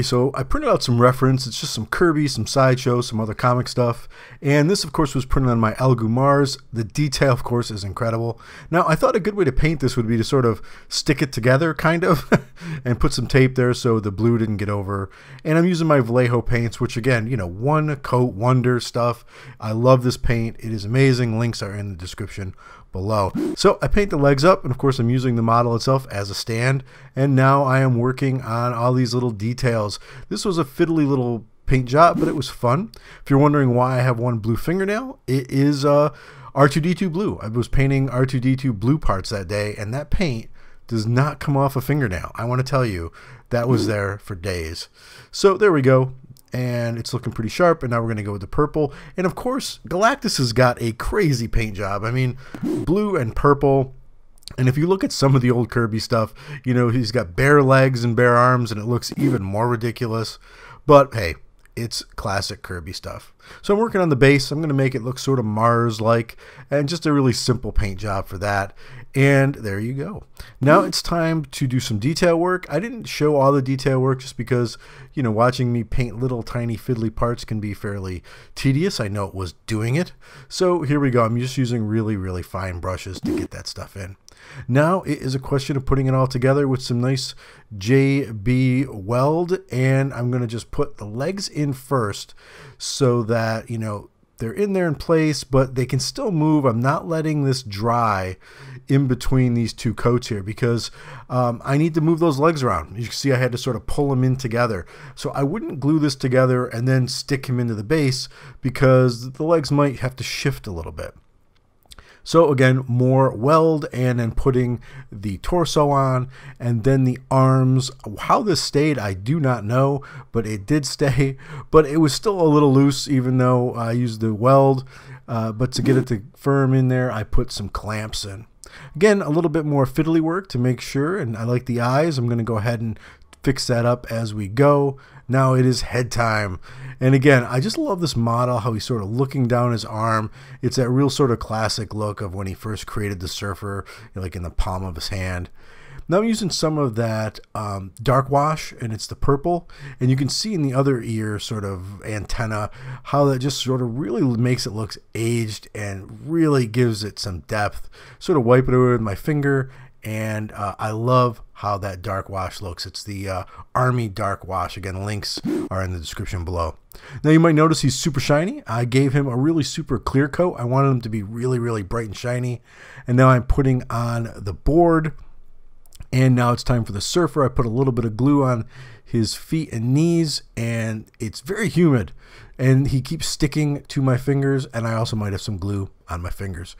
Okay, so I printed out some reference. It's just some Kirby, some Sideshow, some other comic stuff. And this, of course, was printed on my Elegoo Mars. The detail, of course, is incredible. Now, I thought a good way to paint this would be to sort of stick it together, kind of, and put some tape there so the blue didn't get over. And I'm using my Vallejo paints, which, again, you know, one coat wonder stuff. I love this paint. It is amazing. Links are in the description below. So I paint the legs up, and of course I'm using the model itself as a stand, and now I am working on all these little details. This was a fiddly little paint job, but it was fun. If you're wondering why I have one blue fingernail, it is R2D2 blue. I was painting R2D2 blue parts that day, and that paint does not come off a fingernail. I want to tell you, that was there for days. So there we go. And it's looking pretty sharp, and now we're going to go with the purple. And of course, Galactus has got a crazy paint job. I mean, blue and purple. And if you look at some of the old Kirby stuff, you know, he's got bare legs and bare arms, and it looks even more ridiculous. But hey, it's classic Kirby stuff. So I'm working on the base. I'm going to make it look sort of Mars-like, and just a really simple paint job for that. And there you go. Now it's time to do some detail work. I didn't show all the detail work just because, you know, watching me paint little tiny fiddly parts can be fairly tedious. I know it was doing it. So here we go. I'm just using really, really fine brushes to get that stuff in. Now it is a question of putting it all together with some nice JB weld, and I'm going to just put the legs in first so that, you know, they're in there in place, but they can still move. I'm not letting this dry in between these two coats here because I need to move those legs around. You can see I had to sort of pull them in together. So I wouldn't glue this together and then stick him into the base because the legs might have to shift a little bit. So again, more weld and then putting the torso on and then the arms. How this stayed, I do not know, but it did stay. But it was still a little loose even though I used the weld. But to get it to firm in there, I put some clamps in. Again, a little bit more fiddly work to make sure. And I like the eyes. I'm going to go ahead and fix that up as we go. Now it is head time. And again, I just love this model, how he's sort of looking down his arm. It's that real sort of classic look of when he first created the Surfer, like in the palm of his hand. Now I'm using some of that dark wash, and it's the purple. And you can see in the other ear sort of antenna how that just sort of really makes it look aged and really gives it some depth. Sort of wipe it away with my finger. And I love how that dark wash looks. It's the Army dark wash. Again, links are in the description below. Now you might notice he's super shiny. I gave him a really super clear coat. I wanted him to be really, really bright and shiny. And now I'm putting on the board. And now it's time for the Surfer. I put a little bit of glue on his feet and knees, and it's very humid. And he keeps sticking to my fingers, and I also might have some glue on my fingers.